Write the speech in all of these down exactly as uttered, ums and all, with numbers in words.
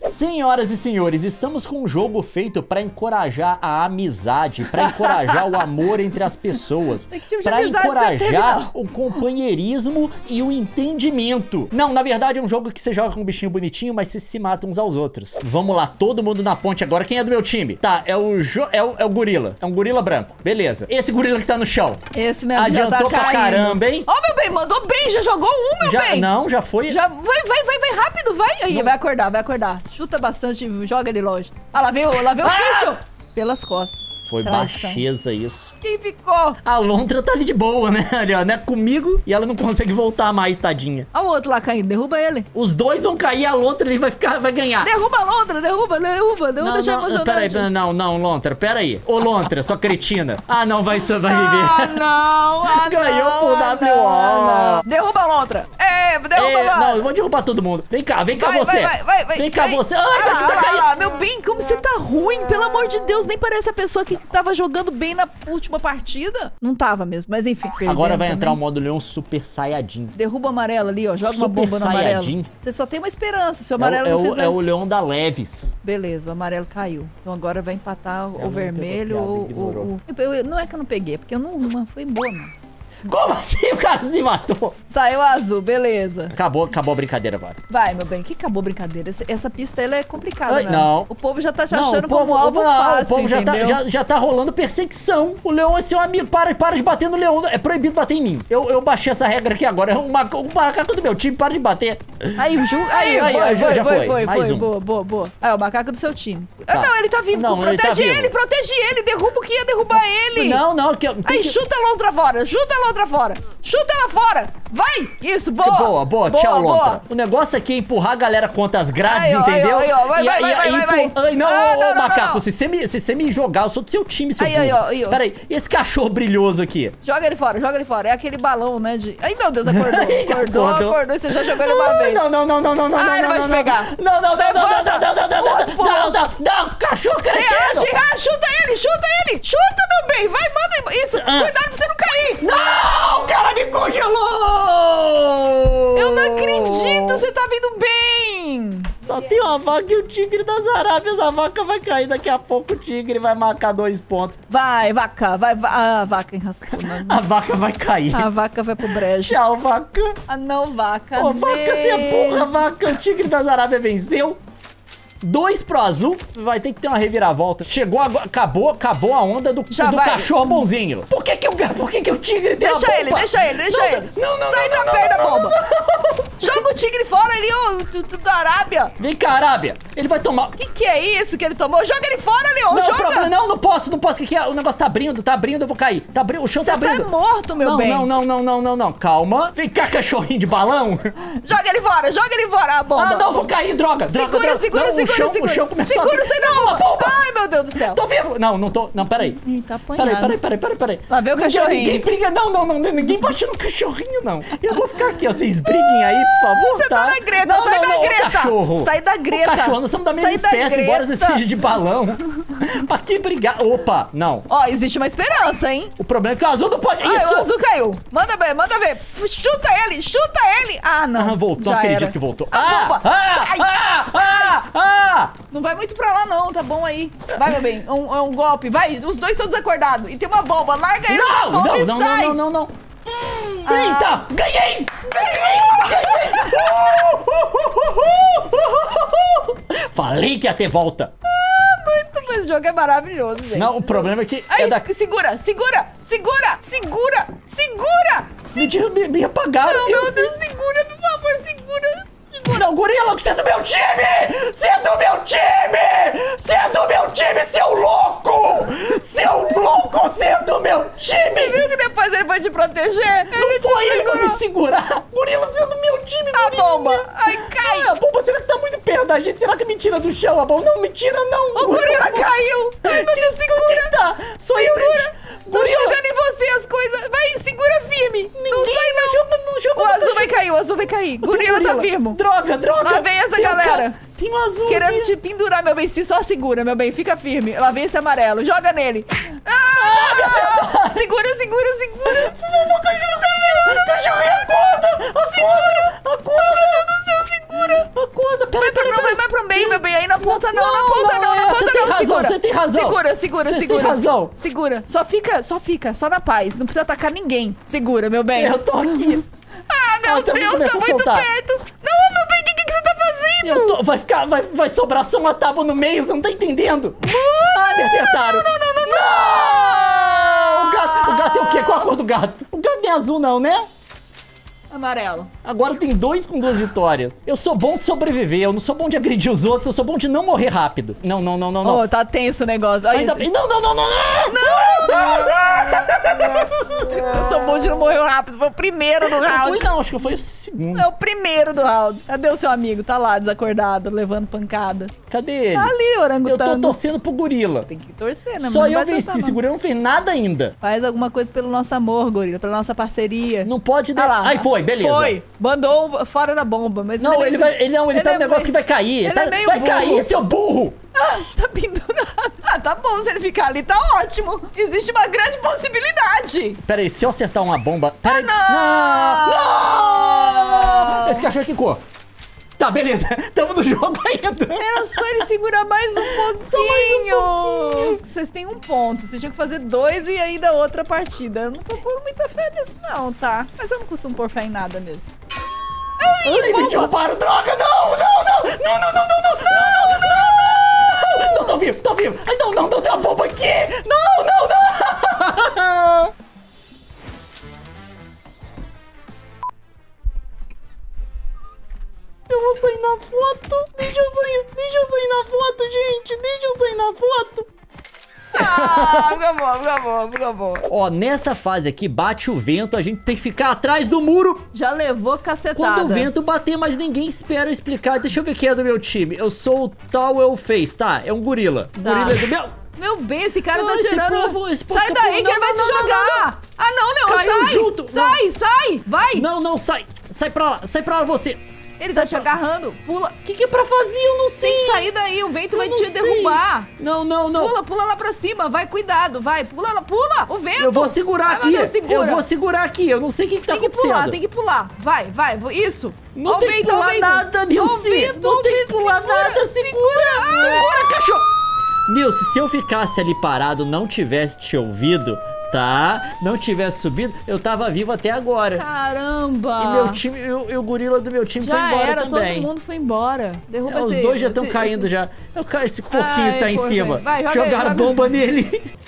Senhoras e senhores, estamos com um jogo feito para encorajar a amizade, para encorajar o amor entre as pessoas, tipo para encorajar o companheirismo e o entendimento. Não, na verdade é um jogo que você joga com um bichinho bonitinho, mas vocês se matam uns aos outros. Vamos lá, todo mundo na ponte agora. Quem é do meu time? Tá, é o, jo é o, é o gorila, é um gorila branco, beleza. Esse gorila que tá no chão. Esse mesmo. Adiantou tá pra caramba, hein? Ó, oh, meu bem, mandou bem, já jogou um, meu já, bem. Não, já foi. Já, vai, vai, vai, vai rápido, vai. Aí, não. Vai acordar, vai acordar. Chuta bastante, joga ele longe. Ah, lá veio, lá veio o bicho! Pelas costas. Foi traça. Baixeza isso. Quem ficou? A Lontra tá ali de boa, né? Ali, ó, né? Comigo. E ela não consegue voltar mais, tadinha. Olha o outro lá caindo. Derruba ele. Os dois vão cair. A Lontra ele vai, ficar, vai ganhar. Derruba a Lontra. Derruba, derruba. Derruba, deixa emocionante. Peraí, pera, não, não, Lontra. Peraí. Ô, Lontra, sua cretina. Ah, não, vai sobreviver. Ah, não. Ah, ganhou não, por W O. Ah, não. Derruba a Lontra. É, derruba é, a Lontra. Não, eu vou derrubar todo mundo. Vem cá, vem cá vai, você. Vai, vai, vai, vem cá vai. Você. Ai, ah, tá caindo. Ah, meu bem, como você tá ruim, pelo amor de Deus. Nem parece a pessoa que tava jogando bem na última partida. Não tava mesmo, mas enfim. Agora vai também entrar o modo Leão Super Saiyajin. Derruba o amarelo ali, ó. Joga super uma bomba no amarelo. Saiyajin. Você só tem uma esperança se o amarelo é o, não fizer. É o Leão da Leves. Beleza, o amarelo caiu. Então agora vai empatar o, o vermelho ou o... o... Não é que eu não peguei, porque eu não... Uma foi boa, não. Como assim? O cara se matou. Saiu azul, beleza. Acabou, acabou a brincadeira agora. Vai, meu bem. Que acabou a brincadeira? Essa, essa pista, ela é complicada, Ai, né? Não. O povo já tá te achando não, povo, como alvo não, fácil, o povo já tá, já, já tá rolando perseguição. O Leão é seu amigo. Para, para de bater no Leão. É proibido bater em mim. Eu, eu baixei essa regra aqui agora. O macaco do meu time, para de bater. Aí, Ju... Aí, aí, foi, aí foi, já foi. Foi, foi, mais foi. Um. Boa, boa, boa. Aí, o macaco do seu time. Tá. Ah, não, ele tá vivo. Não, protege ele, tá vivo. ele, protege ele. Derruba o que ia derrubar ele. Não, não. Que, aí, que... chuta a Lontra fora. Chuta a Lontra. Lontra fora. Chuta ela fora. Vai. Isso, boa. Boa, boa. boa Tchau, Lontra. Boa. O negócio aqui é empurrar a galera contra as grades, ai, entendeu? Ai, ai, vai, e, vai, vai, vai, vai, vai, vai. Ai, não, ah, não, ô, não, macaco, não. Se você me, se você me jogar, eu sou do seu time, seu burro. Peraí, esse cachorro brilhoso aqui. Joga ele fora, joga ele fora. É aquele balão, né, de... Ai, meu Deus, acordou. Acordou, acordou. E você já jogou ele uma vez. Não, não, não, não, não, não. Ah, ele vai te pegar. Não, não, não, não, não, não, não, não, não, não, não, cachorro cretino. Chuta ele, chuta ele. Chuta, meu bem. Vai, manda isso. Cuidado pra você não cair. Não! Não, o cara me congelou! Eu não acredito, você tá vindo bem! Só tem uma vaca e o tigre das Arábias. A vaca vai cair daqui a pouco, o tigre vai marcar dois pontos. Vai, vaca, vai, va a vaca enrascou. A vaca vai cair. A vaca vai pro brejo. Tchau, vaca. Ah, não, vaca. Ô, oh, vaca, você é burra, vaca. O tigre das Arábias venceu. Dois pro azul, vai ter que ter uma reviravolta. Chegou agora, acabou, acabou a onda do, do cachorro bonzinho. Por que que o, por que que o tigre tem deixa a bomba? Deixa ele, deixa ele, deixa não, ele. Não, não, sai não, da perna da bomba. Não, não. Joga o tigre fora ali, ô, da Arábia. Vem cá, Arábia. Ele vai tomar... O que que é isso que ele tomou? Joga ele fora, Leon, não, joga. Problema, não, não posso, não posso. Que que é? O negócio tá abrindo, tá abrindo, eu vou cair. Tá abrindo, o chão tá abrindo. Você tá morto, meu não, bem. Não, não, não, não, não, não, calma. Vem cá, cachorrinho de balão. Joga ele fora, joga ele fora, a bomba. Ah, não, vou cair, droga. Segura, droga, segura, droga. segura. O chão, segura, o chão começou segura, a... Segura, não, uma bomba. Ai, meu Deus do céu. Tô vivo. Não, não tô... Não, peraí. Ih, tá apanhado. Peraí, peraí, peraí, peraí. Lá vem o cachorrinho. Ninguém, ninguém briga. Não, não, não. Ninguém bate no cachorrinho, não. Eu vou ficar aqui, ó. Vocês briguem aí, por favor, Você tá? Você tá na greta, não, sai não, da não, greta. Não, cachorro. Sai da greta. O cachorro, nós somos da mesma sai espécie, da embora você seja de balão. Pra que brigar? Opa, não. Ó, existe uma esperança, hein? O problema é que o azul não pode... Ai, isso. O azul caiu. Manda ver, manda ver. Chuta ele, chuta ele. Ah, não. Ah, voltou. Não acredito que voltou. Ah, ah, ah, ah. Ah! Não vai muito pra lá não, tá bom aí. Vai, meu bem, é um, um golpe. Vai, os dois estão desacordados. E tem uma bomba, larga ele na bomba não, e não, sai. Não, não, não, não, hum, ah. Eita, ganhei! Ganhei! Ganhei! Falei que ia ter volta. Esse jogo é maravilhoso, gente. Não, o problema é que... Aí, é da... Segura, segura, segura, segura, segura. Se... Me, me apagaram. Não, meu Deus, segura, por favor, segura. Não, gorila, você é do meu time! Você é do meu time! Você é do meu time, seu louco! Seu louco, você é do meu time! Você viu que depois ele foi te proteger? Não ele foi, ele vai me segurar! Gorila, você é do meu time, a gorila! A bomba! Ai, cai! Ah, a bomba, será que tá muito perto da gente? Será que me tira do chão a bomba? Não, me tira não! O gorila caiu! Ai, meu Deus, segura! Quem tá? Sou eu, gente! Tô jogando em você as coisas! Vai, segura firme! Ninguém não sai não! Joga, não joga, o azul tá vai cair, o azul vai cair! Gorila, gorila tá firmo! Droga, droga! Lá vem essa tem galera! Um tem um azul querendo aqui te pendurar, meu bem. Se só segura, meu bem. Fica firme. Lá vem esse amarelo. Joga nele. Ah, ah, ah, segura, segura, segura. Cachorro, acorda! Acorda! Acorda! Meu Deus do céu, segura! segura. Acorda, peraí, peraí, peraí. Vai pro meio, meu bem. Aí na ponta não, na ponta não, na ponta não. Segura, você tem razão. Segura, segura, segura. Você tem razão. Segura. Só fica, só fica, só na paz. Não precisa atacar ninguém. Segura, meu bem. Eu tô aqui. Ah, meu Deus, tá muito perto. Não, meu bem, o que, que você tá fazendo? Eu tô, vai ficar, vai, vai sobrar só uma tábua no meio, você não tá entendendo. Ai, me acertaram. Não, não, não, não. Não! O gato, o gato é o quê? Qual a cor do gato? O gato não é azul não, né? Amarelo. Agora tem dois com duas vitórias. Eu sou bom de sobreviver, eu não sou bom de agredir os outros, eu sou bom de não morrer rápido. Não, não, não, não, não. Oh, tá tenso o negócio. Ai, ainda... Não, não, não, não, não! Não! Eu sou bom de não morrer rápido, foi o primeiro do round. Não foi não, acho que foi o segundo. É o primeiro do round. Cadê o seu amigo? Tá lá, desacordado, levando pancada. Cadê ele? Tá ali, orangotano. Eu tô torcendo pro gorila. Tem que torcer, né? Só eu venci, esse gorila não fez nada ainda. Faz alguma coisa pelo nosso amor, gorila, pela nossa parceria. Não pode dar... Ah, aí foi. Beleza. Foi, mandou fora da bomba, mas não, ele, ele vai, ele não, ele, ele tá no é um negócio meio, que vai cair. Ele tá, é meio vai burro. Cair, seu burro! Ah, tá pendurado. Ah, tá bom, se ele ficar ali, tá ótimo. Existe uma grande possibilidade. Pera aí, se eu acertar uma bomba. Pera aí. Ah, não! Não! Não! Esse cachorro quicou. Tá, beleza. Tamo no jogo ainda. Era só ele segurar mais um pouquinho. Só mais um pouquinho. Vocês têm um ponto. Vocês tinham que fazer dois e ainda outra partida. Eu não tô pondo muita fé nisso não, tá? Mas eu não costumo pôr fé em nada mesmo. Ai, Ai me derrubaram, droga! Não, não, não! Não, não, não, não, não! Não, não! Não, não tô vivo, tô vivo! Ai, não, não, não, tem uma bomba aqui! Não, não, não! Eu vou sair na foto. Deixa eu sair, deixa eu sair na foto, gente. Deixa eu sair na foto. Ah, acabou, acabou, acabou. Ó, nessa fase aqui, bate o vento, a gente tem que ficar atrás do muro. Já levou cacetada. Quando o vento bater, mas ninguém espera eu explicar. Deixa eu ver quem é do meu time. Eu sou o Towel Face, tá? É um gorila. Tá. Gorila é do meu... Meu bem, esse cara não, tá tirando... Povo, povo sai daí não, que ele vai te jogar! Não, não, não. Ah, não, Leon, caiu sai! Junto. Sai, não. Sai, vai! Não, não, sai! Sai pra lá, sai pra lá você! Ele sai tá te pra... agarrando, pula. O que, que é pra fazer? Eu não sei. Tem que sair daí, o vento eu vai te sei. derrubar. Não, não, não. Pula, pula lá pra cima, vai, cuidado, vai. Pula, lá, pula, o vento. Eu vou segurar vai, aqui. Deus, segura. Eu vou segurar aqui, eu não sei o que, que tá acontecendo. Tem que pular, tem que pular. Vai, vai, isso. Não ó, tem vento, que pular nada, Nilce. Não tem que pular segura, nada, segura. Segura, ah! Segura cachorro. Nilce, se eu ficasse ali parado, não tivesse te ouvido... Tá, não tivesse subido, eu tava vivo até agora. Caramba! E meu time, eu, eu, o gorila do meu time já foi embora era, também. Todo mundo foi embora. Derruba é, os dois já estão caindo esse... já. Eu, esse porquinho Ai, tá em cima. Vai, joga Jogaram aí, bomba aí. Nele.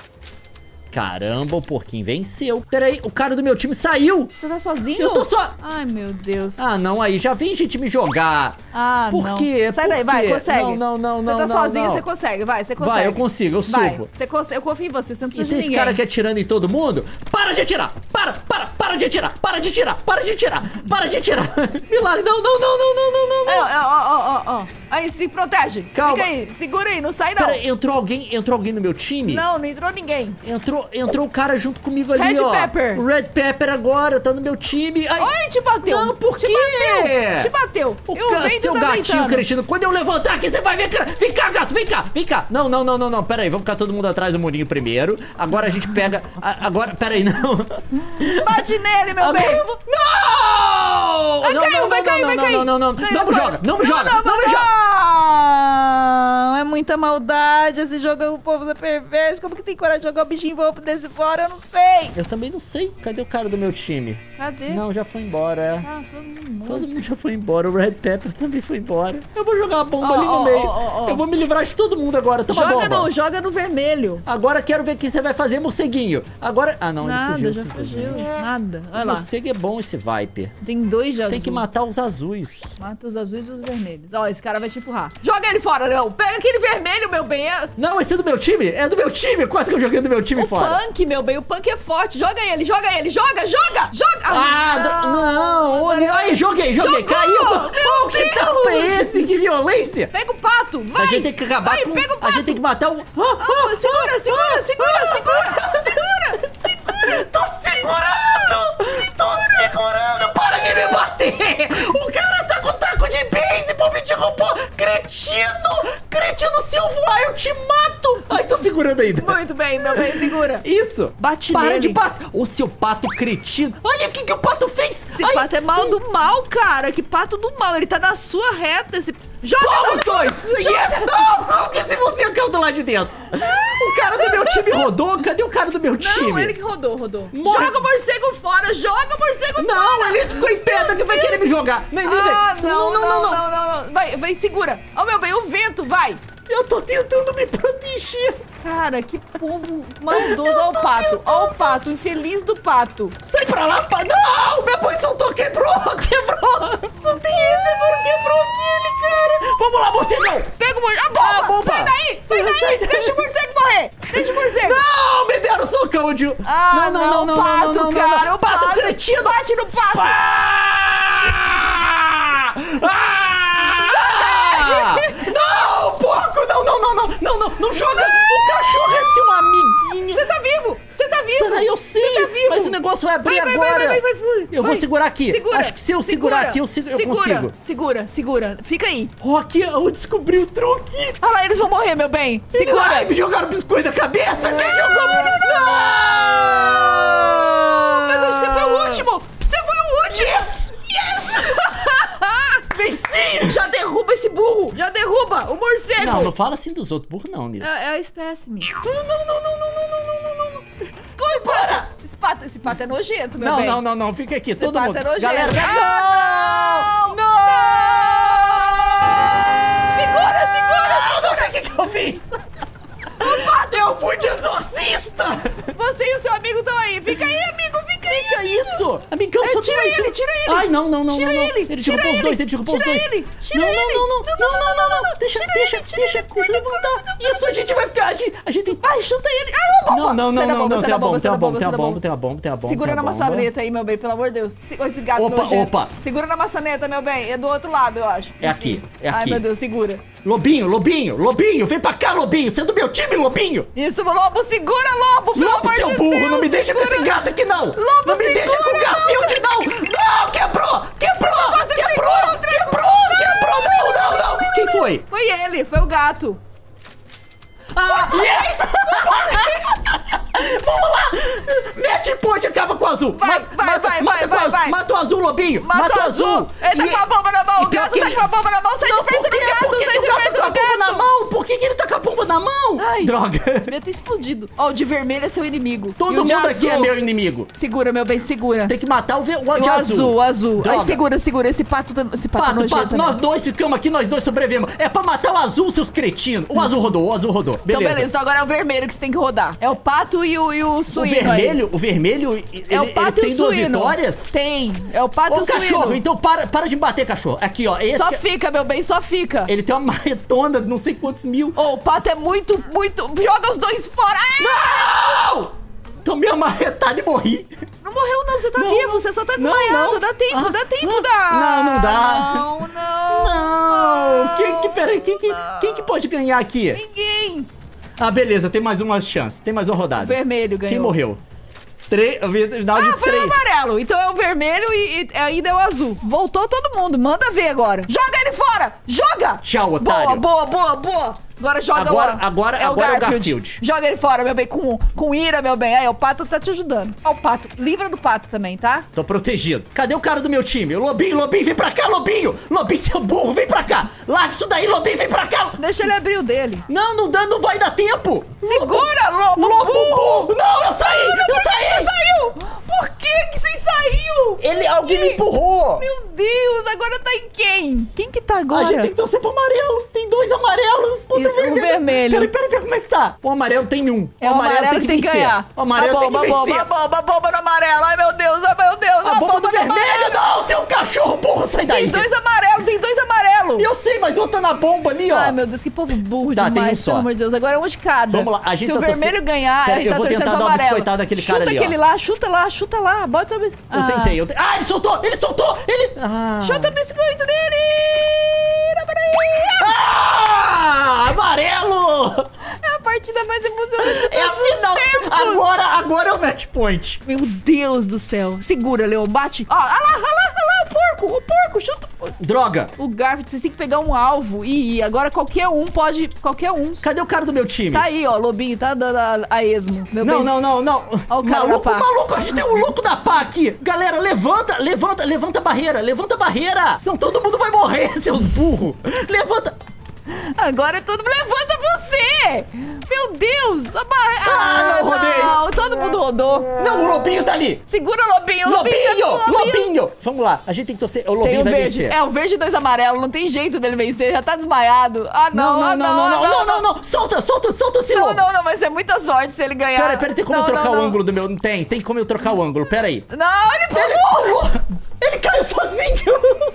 Caramba, o porquinho venceu. Peraí, o cara do meu time saiu. Você tá sozinho? Eu tô só. Ai, meu Deus. Ah, não, aí já vem gente me jogar. Ah, Por não. quê? Sai Por daí, quê? vai, consegue. Não, não, não, você não. Você tá não, sozinho, não. você consegue, vai, você consegue. Vai, eu consigo, eu vai. subo. Você consegue, eu confio em você, você não precisa e de ninguém. E tem esse cara que é atirando em todo mundo? Para de atirar, para, para, para de atirar, para de atirar, para de atirar, para de atirar. Milagre, não, não, não, não, não, não, não, não. Ó, ó, ó, ó. Aí, se protege. Calma. Fica aí, segura aí, não sai não. Peraí, entrou alguém, entrou alguém no meu time? Não, não entrou ninguém. Entrou Entrou o cara junto comigo ali, Red ó. Red Pepper. O Red Pepper agora, tá no meu time. Ai, Oi, te bateu. Não, por quê? Te bateu. Te bateu. O cara, seu gatinho cretino. Quando eu levantar aqui, você vai ver. Vem cá, gato, vem cá, vem cá. Não, não, não, não, não. Pera aí, vamos ficar todo mundo atrás do murinho primeiro. Agora a gente pega... A, agora, pera aí, não. Bate nele, meu bem. Vou... Não! Vai não, cair, não, vai não, cair, não, vai não, cair. Não, não, não, não. Não me joga, não me joga, não me joga. É muita maldade esse jogo, o povo é perverso. Como que tem coragem de jogar o bichinho envolvido? Desse fora, eu não sei. Eu também não sei. Cadê o cara do meu time? Cadê? Não, já foi embora. Ah, todo mundo. Todo mundo já foi embora. O Red Pepper também foi embora. Eu vou jogar a bomba oh, ali no oh, meio. Oh, oh. Eu vou me livrar de todo mundo agora. Toma joga bomba. No, joga no vermelho. Agora quero ver o que você vai fazer, morceguinho. Agora... Ah, não. Nada, ele fugiu. Já fugiu. Nada. Olha lá. O morcego é bom, esse Viper. Tem dois de azul. Tem que matar os azuis. Mata os azuis e os vermelhos. Ó, esse cara vai te empurrar. Joga ele fora, Leão. Pega aquele vermelho, meu bem. É... Não, esse é do meu time. É do meu time. Quase que eu joguei do meu time. O fora. Punk, meu bem, o Punk é forte. Joga ele, joga ele, joga, joga, joga. Ah, ah não. não. Aí, joguei, joguei. Jogou. Caiu. Meu oh, que tapa é esse? Que violência. Pega o pato, vai. A gente tem que acabar vai, com... Pega o pato. A gente tem que matar o... Ah, ah, segura, ah, segura, ah, segura, ah, segura, ah, segura, ah, segura. Tô segurando. Tô segurando. Para de me bater. O cara tá com taco de beisebol me Cretino! Cretino, se eu voar, eu te mato! Ai, tô segurando ainda. Muito bem, meu bem, segura. Isso! Bate Para nele. de pato! Ô, seu pato cretino! Olha o que, que o pato fez! Esse Ai. pato é mal do mal, cara! Que pato do mal! Ele tá na sua reta, esse... Joga os dois! Yes, não! Como que se você caiu do lado de dentro? O cara do meu time rodou? Cadê o cara do meu time? Não, ele que rodou, rodou. Mor... Joga o morcego fora! Joga o morcego não, fora! Não, ele ficou em pedra que vai querer me jogar! Não, ah, não, não, não, não, não, não, não, não! Vai, vai, segura! Ó, oh, meu bem, o vento, vai! Eu tô tentando me proteger! Cara, que povo maldoso! Ó o pato! Ó o pato! Infeliz do pato! Sai pra lá, pato! Não! Minha mãe soltou! Quebrou! Quebrou! Não tem esse, mano! Quebrou aquele, cara! Vamos lá, você não! Pega o morcego! Ah, bomba! Sai daí! Sai daí! Sai daí! Deixa o morcego morrer! Deixa o morcego! Não! Me deram socão de... Ah, não, não, não, não, pato, não, não, não, cara! Não. O pato, pato cretino! Bate no pato! Ah! Ah! Joga! Não, porco! Não, não, não, não! Não, não, não joga! Não. O cachorro é seu amiguinho! Você tá vivo! Você tá vivo! Peraí, eu sei! Você tá vivo! Mas o negócio vai abrir vai, vai, agora! Vai, vai, vai, vai, vai. Eu vai. vou segurar aqui! Segura. Acho que se eu segura. segurar aqui, eu, seg segura. eu consigo! Segura, segura! Fica aí! Ó, aqui eu descobri o truque! Olha lá, eles vão morrer, meu bem! Segura! Ai, me jogaram biscoito na cabeça! Não. Quem jogou? Não! Mas hoje você foi o último! Você foi o último! Yes! Yes! Venci! Já derruba esse burro! Já derruba o morcego! Não, não fala assim dos outros burros, não, Nilce. É, é a espécie minha. Não, não, não, não, não, não, não, não, não, não. Escolha, para! Esse pato, esse pato é nojento, meu não, bem. Não, não, não, não, fica aqui, esse todo pato mundo. É nojento. Galera, ah, não! Não! Não! Segura, segura! Eu não sei o que, que eu fiz! O pato, eu fui de exorcista! Você e o seu amigo estão aí, fica aí, amigo, fica! Fica isso! Amigão, é, só tira mais ele, um. tira ele! Ai, não, não, não, tira não, não. Ele, ele derrubou os dois, ele derrubou os dois! Tira ele! Tira ele! Não, não, não, não, não, não, não, não! Deixa, deixa, deixa, deixa levantar! Isso, a gente vai ficar, a gente, a gente tem... Ai, chuta ele! Ai, uma bomba! Não, não, não, não, tem a bomba, tem a bomba, tem a bomba, tem a bomba, tem a bomba! Segura na maçaneta aí, meu bem, pelo amor de Deus! Esse gato nojento! Opa, opa! Segura na maçaneta, meu bem, é do outro lado, eu acho! É aqui, é aqui! Ai, meu Deus, segura! Lobinho, lobinho, lobinho, vem pra cá, lobinho! Você é do meu time, lobinho! Isso, lobo, segura, lobo! Lobo, seu burro, não me deixa com esse gato aqui, não! Lobo, não me segura, deixa com o Garfield, não! Não, quebrou! Quebrou! Quebrou! Quebrou! Quebrou! Quebrou! Não, não, não! Quem foi? Foi ele, foi o gato. Ah, yes! Vamos lá! Mete ponte, acaba com o azul! Vai, mata, vai, mata, vai, mata, vai, vai, azul. vai! Mata o azul, lobinho! Mata, mata o azul! Ele tá com a bomba na mão! O gato tá com a bomba na mão! Sai de perto do gato! Sai de perto do gato! Na mão? Por que, que ele tá com a bomba na mão? Ai, droga! Devia ter explodido. Ó, oh, o de vermelho é seu inimigo. Todo mundo azul... aqui é meu inimigo. Segura, meu bem, segura. Tem que matar o, ve... o, o de azul. O azul, azul. Ai, segura, segura. Esse pato tá... Esse pato, pato, nojento, pato. Nós dois ficamos aqui, nós dois sobrevivemos. É pra matar o azul, seus cretinos. O azul rodou, o azul rodou. Beleza. Então, beleza. Então agora é o vermelho que você tem que rodar. É o pato e o, e o suíno. O vermelho, aí. o vermelho, ele, é o pato ele e tem duas vitórias? Tem. É o pato Ô, e o cachorro, suíno. Então para, para de bater, cachorro. Aqui, ó. Esse só que... fica, meu bem, só fica. Ele tem uma maretona. Não sei quantos mil. Oh, o pato é muito, muito... Joga os dois fora. Ai, não! Tomei amarretado e morri. Não morreu não, você tá não, vivo. Não. Você só tá desmaiado. Não, não. Dá tempo, ah, dá tempo, ah, dá. Não, não dá. Não, não. Não. não. Quem, que, peraí, quem, que, quem que pode ganhar aqui? Ninguém. Ah, beleza, tem mais uma chance. Tem mais uma rodada. O vermelho ganhou. Quem morreu? Tre... Final de ah, foi o amarelo. Então é o vermelho e, e ainda é o azul. Voltou todo mundo. Manda ver agora. Joga ele fora. Joga. Tchau, otário. Boa, boa, boa, boa. Agora joga agora, o... Agora é o, agora Garfield. É o Garfield. Joga ele fora, meu bem. Com, com ira, meu bem. Aí, o pato tá te ajudando. Ó, o pato. Livra do pato também, tá? Tô protegido. Cadê o cara do meu time? O Lobinho, Lobinho, vem pra cá, Lobinho. Lobinho, seu burro, vem pra cá. Larga isso daí, Lobinho, vem pra cá. Deixa ele abrir o dele. Não, não dá, não vai dar tempo. Segura, Lobo. Lobo, burro. Não, eu saí, eu saí. Você saiu? Por que que você saiu? Ele, alguém me empurrou. Meu Deus, agora tá em quem? Quem que tá agora? A gente tem que torcer pro amarelo. Tem dois amarelos. Outro vermelho. vermelho. Peraí, peraí, peraí, como é que tá? O amarelo tem um. É o amarelo, amarelo tem que, que ganhar. O amarelo a bomba, tem que vencer. A bomba, a bomba, a bomba no amarelo. Ai, meu Deus, ai, meu Deus. A, a bomba, bomba do vermelho. Não, seu cachorro burro, sai daí. Tem dois amarelos, tem dois amarelos. Eu sei, mas outro tá na bomba ali, ó. Ai, meu Deus, que povo burro tá, demais, tem um só. Pelo amor de Deus. Agora é um de cada. Vamos lá, a gente Se tá o vermelho torcendo... ganhar, Pera, a gente tá torcendo pro amarelo. Eu vou tentar dar uma biscoitada naquele cara ali, ó. Chuta aquele lá, chuta lá, chuta lá. Bota o biscoito. Eu tentei, eu tentei. Ah, ele soltou, ele soltou, ele... Chuta o biscoito dele. Ah, amarelo! É a partida mais emocionante de todos é os final. tempos. Agora, agora é o match point. Meu Deus do céu. Segura, Leon, bate. Ó, olha lá, olha lá, olha lá. porco, o porco, chuta. Droga. O Garfield, vocês têm que pegar um alvo. Ih, agora qualquer um pode... Qualquer um. Cadê o cara do meu time? Tá aí, ó, Lobinho, tá dando a, a esmo. Meu não, não, não, não, não. Maluco, maluco, a gente tem um louco da pá aqui. Galera, levanta, levanta, levanta a barreira, levanta a barreira. Senão todo mundo vai morrer, seus burros. Levanta. Agora todo mundo levanta você! Meu Deus! A barra... Ah, não rodei! Não, todo mundo rodou! Não, o Lobinho tá ali! Segura o Lobinho! Lobinho! Lobinho! Lobinho. Vamos lá, a gente tem que torcer. O Lobinho tem o vai verde. Vencer. É, o verde e dois amarelo, não tem jeito dele vencer, já tá desmaiado. Ah, não, não, não, não, não, não, não, não, não, não. Solta, solta, solta esse lobo! Não, não, não, vai ser muita sorte se ele ganhar. Pera, pera, tem como não, eu trocar não, o não. ângulo do meu... Tem, tem como eu trocar o ângulo, pera aí. Não, ele pulou! Ele caiu sozinho!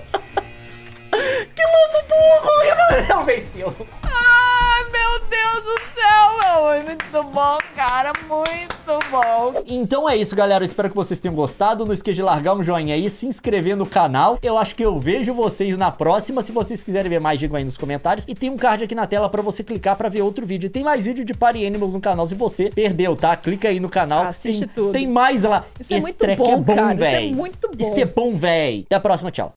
Que lobo burro! Não venceu! Ai, meu Deus do céu, meu! Muito bom, cara, muito bom! Então é isso, galera. Eu espero que vocês tenham gostado. Não esqueça de largar um joinha aí, se inscrever no canal. Eu acho que eu vejo vocês na próxima. Se vocês quiserem ver mais, digam aí nos comentários. E tem um card aqui na tela pra você clicar pra ver outro vídeo. E tem mais vídeo de Party Animals no canal se você perdeu, tá? Clica aí no canal. Ah, assiste tem, tudo. Tem mais lá. Isso Esse é muito bom, é bom, cara. Véi. Isso é muito bom. Isso é bom, véi. Até a próxima, tchau.